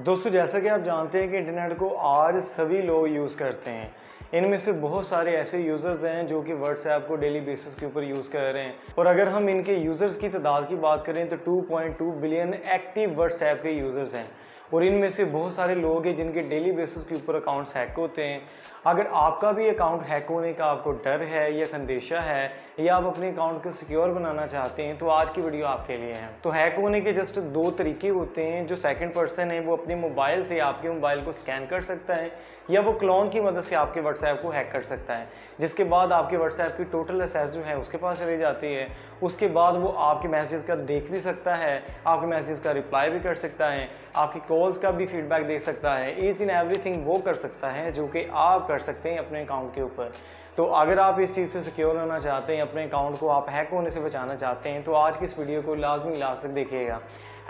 दोस्तों जैसा कि आप जानते हैं कि इंटरनेट को आज सभी लोग यूज़ करते हैं। इनमें से बहुत सारे ऐसे यूज़र्स हैं जो कि व्हाट्सएप को डेली बेसिस के ऊपर यूज़ कर रहे हैं और अगर हम इनके यूज़र्स की तादाद की बात करें तो 2.2 बिलियन एक्टिव व्हाट्सएप के यूज़र्स हैं और इनमें से बहुत सारे लोग हैं जिनके डेली बेसिस के ऊपर अकाउंट्स हैक होते हैं। अगर आपका भी अकाउंट हैक होने का आपको डर है या संदेशा है या आप अपने अकाउंट को सिक्योर बनाना चाहते हैं तो आज की वीडियो आपके लिए है। तो हैक होने के जस्ट दो तरीके होते हैं। जो सेकंड पर्सन है वो अपने मोबाइल से आपके मोबाइल को स्कैन कर सकता है या वो क्लोन की मदद से आपके व्हाट्सएप को हैक कर सकता है, जिसके बाद आपके व्हाट्सएप की टोटल एक्सेस जो है उसके पास चली जाती है। उसके बाद वो आपके मैसेज का देख भी सकता है, आपके मैसेज का रिप्लाई भी कर सकता है, आपकी कॉल्स का भी फीडबैक दे सकता है। ईच एंड एवरीथिंग वो कर सकता है जो कि आप कर सकते हैं अपने अकाउंट के ऊपर। तो अगर आप इस चीज़ से सिक्योर होना चाहते हैं, अपने अकाउंट को आप हैक होने से बचाना चाहते हैं तो आज की इस वीडियो को लाजमी लास्ट तक देखिएगा।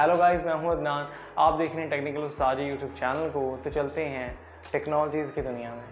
हेलो गाइस, मैं हूं अदनान, आप देख रहे हैं टेक्निकल उस्ताद यूट्यूब चैनल को। तो चलते हैं टेक्नोलॉजीज़ की दुनिया में।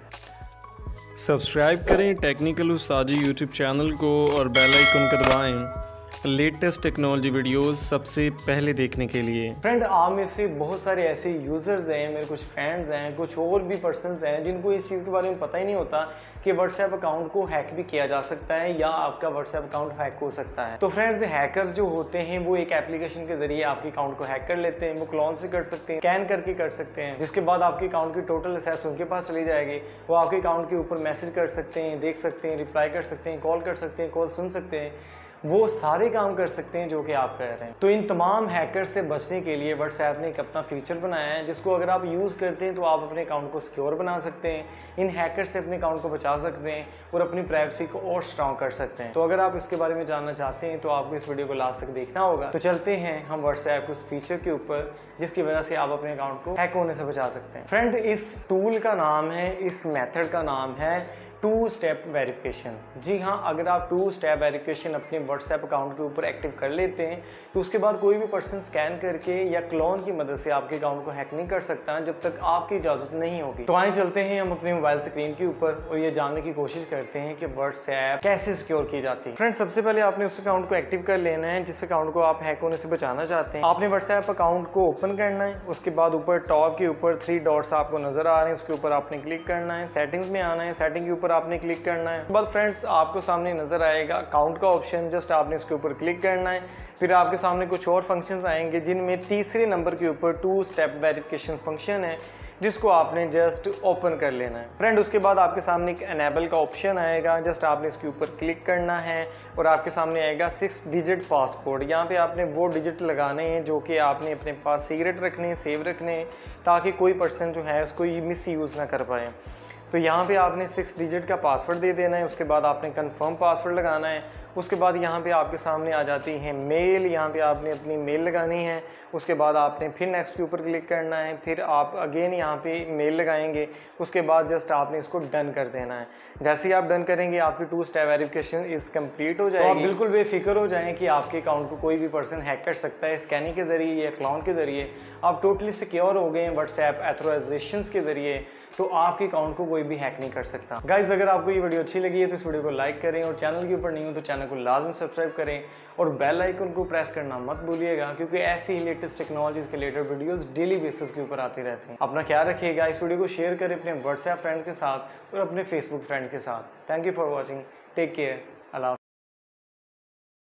सब्सक्राइब करें टेक्निकल उस्ताद यूट्यूब चैनल को और बेल आइकन को दबाएँ लेटेस्ट टेक्नोलॉजी वीडियोस सबसे पहले देखने के लिए। फ्रेंड, आप में से बहुत सारे ऐसे यूज़र्स हैं, मेरे कुछ फ्रेंड्स हैं, कुछ और भी पर्सनस हैं जिनको इस चीज़ के बारे में पता ही नहीं होता कि व्हाट्सएप अकाउंट को हैक भी किया जा सकता है या आपका व्हाट्सएप अकाउंट हैक हो सकता है। तो फ्रेंड्स, हैकर्स जो होते हैं वो एक एप्लीकेशन के जरिए आपके अकाउंट को हैक कर लेते हैं। वो क्लोन से कर सकते हैं, स्कैन करके कर सकते हैं, जिसके बाद आपके अकाउंट की टोटल एक्सेस उनके पास चली जाएगी। वो आपके अकाउंट के ऊपर मैसेज कर सकते हैं, देख सकते हैं, रिप्लाई कर सकते हैं, कॉल कर सकते हैं, कॉल सुन सकते हैं, वो सारे काम कर सकते हैं जो कि आप कर रहे हैं। तो इन तमाम हैकर से बचने के लिए व्हाट्सएप ने एक अपना फीचर बनाया है जिसको अगर आप यूज़ करते हैं तो आप अपने अकाउंट को सिक्योर बना सकते हैं, इन हैकर से अपने अकाउंट को बचा सकते हैं और अपनी प्राइवेसी को और स्ट्रॉन्ग कर सकते हैं। तो अगर आप इसके बारे में जानना चाहते हैं तो आपको इस वीडियो को लास्ट तक देखना होगा। तो चलते हैं हम व्हाट्सएप उस फीचर के ऊपर जिसकी वजह से आप अपने अकाउंट को हैक होने से बचा सकते हैं। फ्रेंड, इस टूल का नाम है, इस मेथड का नाम है टू स्टेप वेरिफिकेशन। जी हाँ, अगर आप टू स्टेप वेरिफिकेशन अपने व्हाट्सएप अकाउंट के ऊपर एक्टिव कर लेते हैं तो उसके बाद कोई भी पर्सन स्कैन करके या क्लोन की मदद से आपके अकाउंट को हैक नहीं कर सकता जब तक आपकी इजाज़त नहीं होगी। तो आइए चलते हैं हम अपने मोबाइल स्क्रीन के ऊपर और ये जानने की कोशिश करते हैं कि व्हाट्सएप कैसे सिक्योर की जाती है। फ्रेंड्स, सबसे पहले आपने उस अकाउंट को एक्टिव कर लेना है जिस अकाउंट को आप हैक होने से बचाना चाहते हैं। आपने व्हाट्सएप अकाउंट को ओपन करना है, उसके बाद ऊपर टॉप के ऊपर 3 डॉट्स आपको नजर आ रहे हैं, उसके ऊपर आपने क्लिक करना है, सेटिंग्स में आना है, सेटिंग के ऊपर आपने क्लिक करना है। बस फ्रेंड्स, आपको सामने नजर आएगा अकाउंट का ऑप्शन, जस्ट आपने इसके ऊपर क्लिक करना है। फिर आपके सामने कुछ और फंक्शंस आएंगे जिनमें तीसरे नंबर के ऊपर टू स्टेप वेरिफिकेशन फंक्शन है जिसको आपने जस्ट ओपन कर लेना है। फ्रेंड, उसके बाद आपके सामने एक एनेबल का ऑप्शन आएगा, जस्ट आपने इसके ऊपर क्लिक करना है और आपके सामने आएगा 6 डिजिट पासकोड। यहाँ पे आपने वो डिजिट लगाने हैं जो कि आपने अपने पास सीक्रेट रखने, सेव रखने, ताकि कोई पर्सन जो है उसको ये मिस यूज़ ना कर पाए। तो यहाँ पे आपने 6 डिजिट का पासवर्ड दे देना है, उसके बाद आपने कंफर्म पासवर्ड लगाना है। उसके बाद यहाँ पे आपके सामने आ जाती है मेल, यहाँ पे आपने अपनी मेल लगानी है। उसके बाद आपने फिर नेक्स्ट के ऊपर क्लिक करना है, फिर आप अगेन यहाँ पे मेल लगाएंगे, उसके बाद जस्ट आपने इसको डन कर देना है। जैसे ही आप डन करेंगे आपकी 2 स्टेप वेरिफिकेशन इस कम्प्लीट हो जाएगी। आप बिल्कुल बेफिक्र हो जाएँ कि आपके अकाउंट को कोई भी पर्सन हैक कर सकता है स्कैनिंग के ज़रिए या क्लोन के ज़रिए। आप टोटली सिक्योर हो गए हैं व्हाट्सएप एथोराइजेशन के ज़रिए, तो आपके अकाउंट को भी हैक नहीं कर सकता। गाइस, अगर आपको ये वीडियो अच्छी लगी है तो इस वीडियो को लाइक करें और चैनल के ऊपर नहीं हो तो चैनल को लाजमी सब्सक्राइब करें और बेल आइकन को प्रेस करना मत भूलिएगा क्योंकि ऐसी ही लेटेस्ट टेक्नोलॉजीज के रिलेटेड वीडियोस डेली बेसिस के ऊपर आती रहती हैं। अपना ख्याल रखिएगा। इस वीडियो को शेयर करें अपने व्हाट्सएप फ्रेंड के साथ और अपने फेसबुक फ्रेंड के साथ। Thank you for watching, take care.